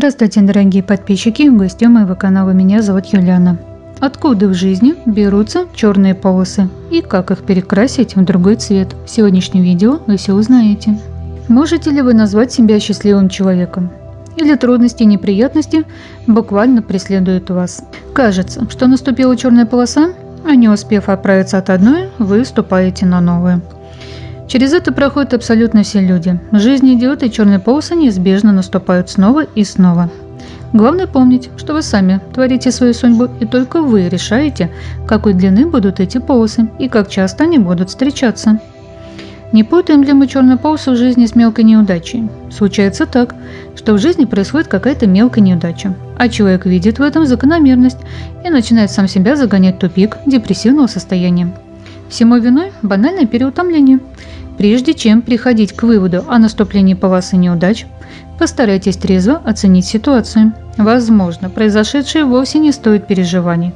Здравствуйте, дорогие подписчики и гости моего канала. Меня зовут Юлиана. Откуда в жизни берутся черные полосы и как их перекрасить в другой цвет? В сегодняшнем видео вы все узнаете. Можете ли вы назвать себя счастливым человеком? Или трудности и неприятности буквально преследуют вас? Кажется, что наступила черная полоса, а не успев оправиться от одной, вы вступаете на новую. Через это проходят абсолютно все люди. Жизнь идет, и черные полосы неизбежно наступают снова и снова. Главное помнить, что вы сами творите свою судьбу, и только вы решаете, какой длины будут эти полосы и как часто они будут встречаться. Не путаем ли мы черную полосу в жизни с мелкой неудачей? Случается так, что в жизни происходит какая-то мелкая неудача, а человек видит в этом закономерность и начинает сам себя загонять в тупик депрессивного состояния. Всему виной банальное переутомление. Прежде чем приходить к выводу о наступлении полосы неудач, постарайтесь трезво оценить ситуацию. Возможно, произошедшее вовсе не стоит переживаний.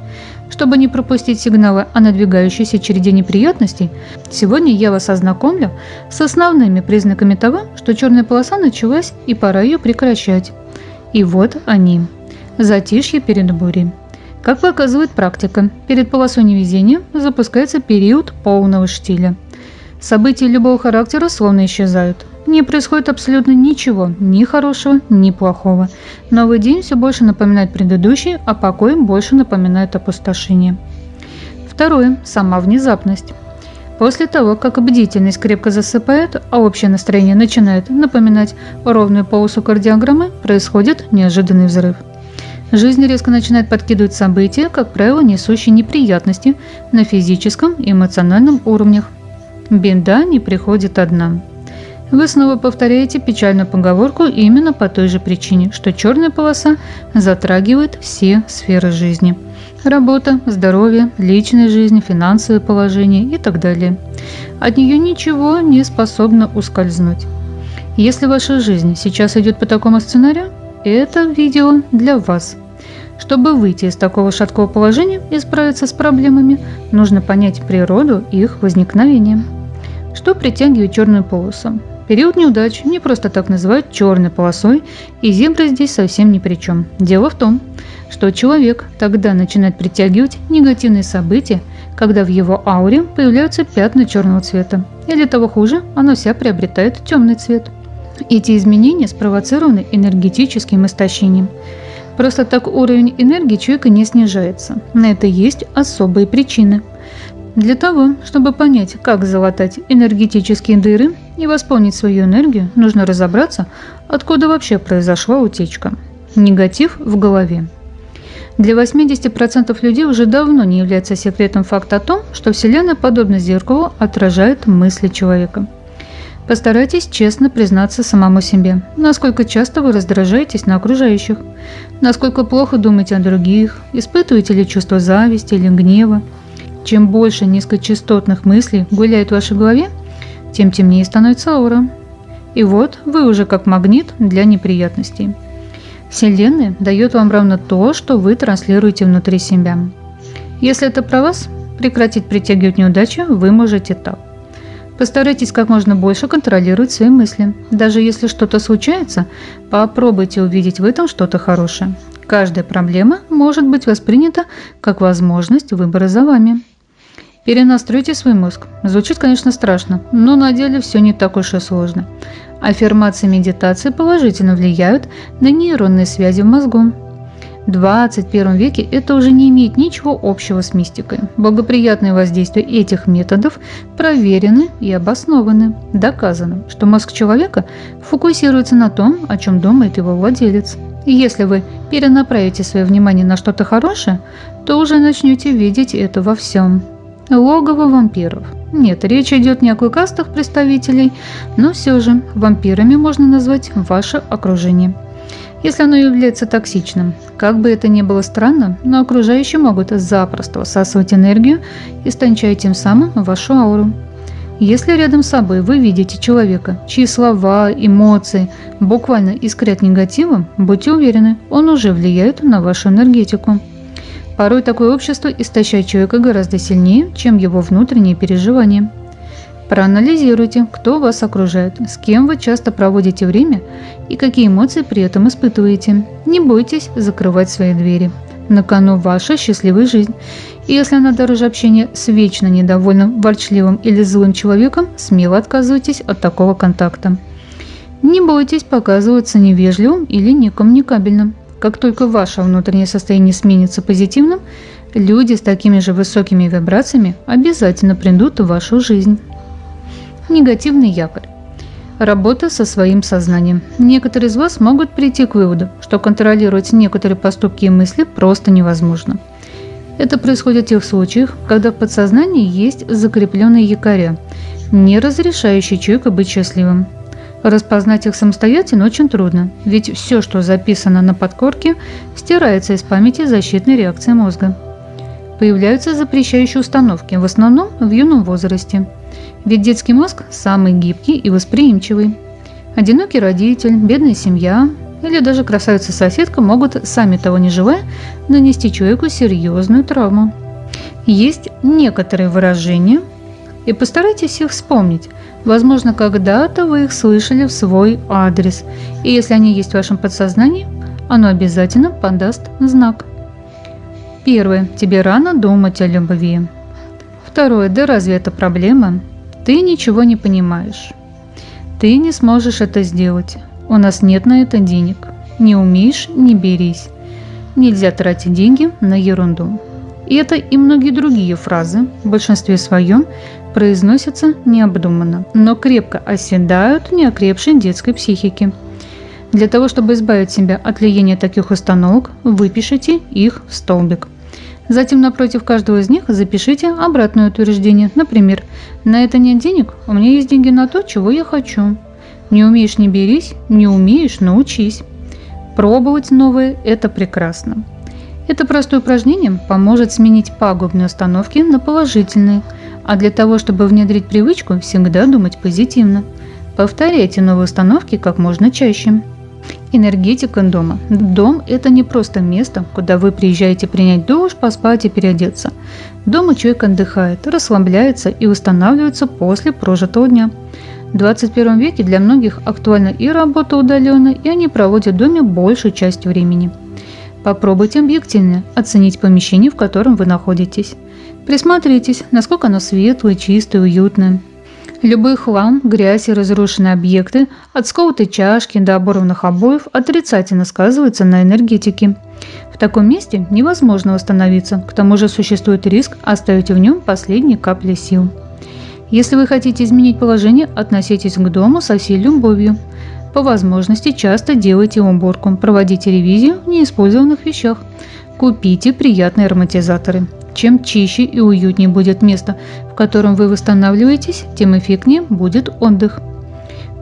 Чтобы не пропустить сигналы о надвигающейся череде неприятностей, сегодня я вас ознакомлю с основными признаками того, что черная полоса началась и пора ее прекращать. И вот они. Затишье перед бурей. Как показывает практика, перед полосой невезения запускается период полного штиля. События любого характера словно исчезают. Не происходит абсолютно ничего, ни хорошего, ни плохого. Новый день все больше напоминает предыдущий, а покой больше напоминает опустошение. Второе. Сама внезапность. После того, как бдительность крепко засыпает, а общее настроение начинает напоминать ровную полосу кардиограммы, происходит неожиданный взрыв. Жизнь резко начинает подкидывать события, как правило, несущие неприятности на физическом и эмоциональном уровнях. Беда не приходит одна. Вы снова повторяете печальную поговорку именно по той же причине, что черная полоса затрагивает все сферы жизни. Работа, здоровье, личная жизнь, финансовое положение и так далее. От нее ничего не способно ускользнуть. Если ваша жизнь сейчас идет по такому сценарию, это видео для вас. Чтобы выйти из такого шаткого положения и справиться с проблемами, нужно понять природу их возникновения. Что притягивает черную полосу? Период неудач не просто так называют черной полосой, и зебра здесь совсем ни при чем. Дело в том, что человек тогда начинает притягивать негативные события, когда в его ауре появляются пятна черного цвета, или того хуже, она вся приобретает темный цвет. Эти изменения спровоцированы энергетическим истощением. Просто так уровень энергии человека не снижается. На это есть особые причины. Для того, чтобы понять, как залатать энергетические дыры и восполнить свою энергию, нужно разобраться, откуда вообще произошла утечка. Негатив в голове. Для 80% людей уже давно не является секретом факт о том, что Вселенная, подобно зеркалу, отражает мысли человека. Постарайтесь честно признаться самому себе, насколько часто вы раздражаетесь на окружающих, насколько плохо думаете о других, испытываете ли чувство зависти или гнева. Чем больше низкочастотных мыслей гуляет в вашей голове, тем темнее становится аура. И вот вы уже как магнит для неприятностей. Вселенная дает вам ровно то, что вы транслируете внутри себя. Если это про вас, прекратить притягивать неудачи вы можете так. Постарайтесь как можно больше контролировать свои мысли. Даже если что-то случается, попробуйте увидеть в этом что-то хорошее. Каждая проблема может быть воспринята как возможность выбора за вами. Перенастройте свой мозг. Звучит, конечно, страшно, но на деле все не так уж и сложно. Аффирмации и медитации положительно влияют на нейронные связи в мозгу. В 21 веке это уже не имеет ничего общего с мистикой. Благоприятные воздействия этих методов проверены и обоснованы. Доказано, что мозг человека фокусируется на том, о чем думает его владелец. И если вы перенаправите свое внимание на что-то хорошее, то уже начнете видеть это во всем. Логово вампиров. Нет, речь идет не о клыкастых представителей, но все же вампирами можно назвать ваше окружение. Если оно является токсичным, как бы это ни было странно, но окружающие могут запросто всасывать энергию, истончая тем самым вашу ауру. Если рядом с собой вы видите человека, чьи слова, эмоции буквально искрят негативом, будьте уверены, он уже влияет на вашу энергетику. Порой такое общество истощает человека гораздо сильнее, чем его внутренние переживания. Проанализируйте, кто вас окружает, с кем вы часто проводите время и какие эмоции при этом испытываете. Не бойтесь закрывать свои двери. На кону ваша счастливая жизнь. И если она дороже общения с вечно недовольным, ворчливым или злым человеком, смело отказывайтесь от такого контакта. Не бойтесь показываться невежливым или некоммуникабельным. Как только ваше внутреннее состояние сменится позитивным, люди с такими же высокими вибрациями обязательно придут в вашу жизнь. Негативный якорь. Работа со своим сознанием. Некоторые из вас могут прийти к выводу, что контролировать некоторые поступки и мысли просто невозможно. Это происходит в тех случаях, когда в подсознании есть закрепленные якоря, не разрешающие человеку быть счастливым. Распознать их самостоятельно очень трудно, ведь все, что записано на подкорке, стирается из памяти защитной реакции мозга. Появляются запрещающие установки, в основном в юном возрасте. Ведь детский мозг самый гибкий и восприимчивый. Одинокий родитель, бедная семья или даже красавица-соседка могут, сами того не желая, нанести человеку серьезную травму. Есть некоторые выражения, и постарайтесь их вспомнить. Возможно, когда-то вы их слышали в свой адрес, и если они есть в вашем подсознании, оно обязательно подаст знак. Первое. Тебе рано думать о любви. Второе. Да разве это проблема? Ты ничего не понимаешь. Ты не сможешь это сделать. У нас нет на это денег. Не умеешь – не берись. Нельзя тратить деньги на ерунду. И это и многие другие фразы в большинстве своем произносятся необдуманно, но крепко оседают в неокрепшей детской психике. Для того, чтобы избавить себя от влияния таких установок, выпишите их в столбик. Затем напротив каждого из них запишите обратное утверждение. Например, на это нет денег, у меня есть деньги на то, чего я хочу. Не умеешь – не берись, не умеешь – научись. Пробовать новое – это прекрасно. Это простое упражнение поможет сменить пагубные установки на положительные, а для того, чтобы внедрить привычку, всегда думать позитивно. Повторяйте новые установки как можно чаще. Энергетика дома. Дом – это не просто место, куда вы приезжаете принять душ, поспать и переодеться. Дома человек отдыхает, расслабляется и восстанавливается после прожитого дня. В 21 веке для многих актуальна и работа удаленно, и они проводят в доме большую часть времени. Попробуйте объективно оценить помещение, в котором вы находитесь. Присмотритесь, насколько оно светлое, чистое, уютное. Любой хлам, грязь и разрушенные объекты, от сколотой чашки до оборванных обоев, отрицательно сказываются на энергетике. В таком месте невозможно восстановиться, к тому же существует риск оставить в нем последние капли сил. Если вы хотите изменить положение, относитесь к дому со всей любовью. По возможности часто делайте уборку, проводите ревизию в неиспользованных вещах, купите приятные ароматизаторы. Чем чище и уютнее будет место, в котором вы восстанавливаетесь, тем эффектнее будет отдых.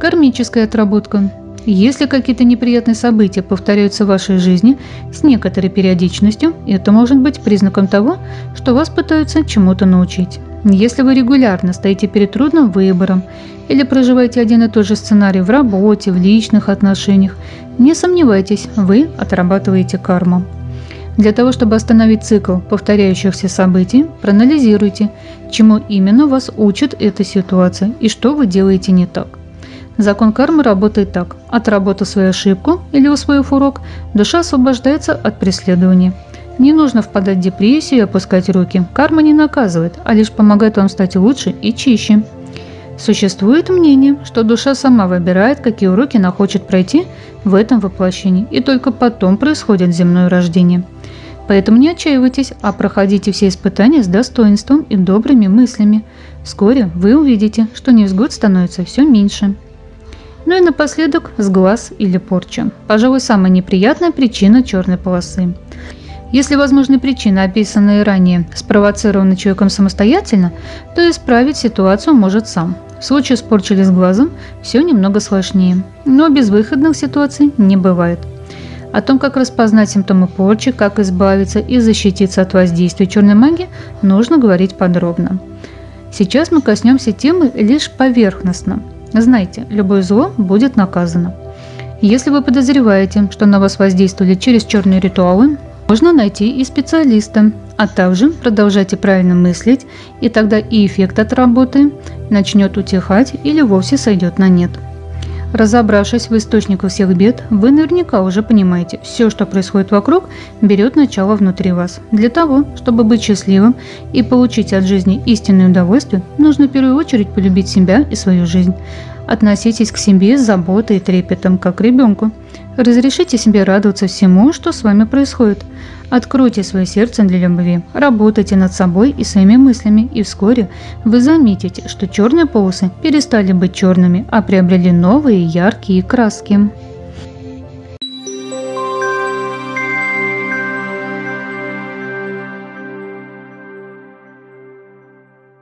Кармическая отработка. Если какие-то неприятные события повторяются в вашей жизни с некоторой периодичностью, это может быть признаком того, что вас пытаются чему-то научить. Если вы регулярно стоите перед трудным выбором или проживаете один и тот же сценарий в работе, в личных отношениях, не сомневайтесь, вы отрабатываете карму. Для того, чтобы остановить цикл повторяющихся событий, проанализируйте, чему именно вас учит эта ситуация и что вы делаете не так. Закон кармы работает так: отработав свою ошибку или усвоив урок, душа освобождается от преследования. Не нужно впадать в депрессию и опускать руки. Карма не наказывает, а лишь помогает вам стать лучше и чище. Существует мнение, что душа сама выбирает, какие уроки она хочет пройти в этом воплощении, и только потом происходит земное рождение. Поэтому не отчаивайтесь, а проходите все испытания с достоинством и добрыми мыслями. Вскоре вы увидите, что невзгод становится все меньше. Ну и напоследок, сглаз или порча. Пожалуй, самая неприятная причина черной полосы. Если возможны причины, описанные ранее, спровоцированы человеком самостоятельно, то исправить ситуацию может сам. В случае с порчей или сглазом все немного сложнее, но безвыходных ситуаций не бывает. О том, как распознать симптомы порчи, как избавиться и защититься от воздействия черной магии, нужно говорить подробно. Сейчас мы коснемся темы лишь поверхностно. Знайте, любое зло будет наказано. Если вы подозреваете, что на вас воздействовали через черные ритуалы, Можно найти и специалиста, а также продолжайте правильно мыслить, и тогда и эффект от работы начнет утихать или вовсе сойдет на нет. Разобравшись в источниках всех бед, вы наверняка уже понимаете, все, что происходит вокруг, берет начало внутри вас. Для того, чтобы быть счастливым и получить от жизни истинное удовольствие, нужно в первую очередь полюбить себя и свою жизнь. Относитесь к себе с заботой и трепетом, как к ребенку. Разрешите себе радоваться всему, что с вами происходит. Откройте свое сердце для любви, работайте над собой и своими мыслями, и вскоре вы заметите, что черные полосы перестали быть черными, а приобрели новые яркие краски.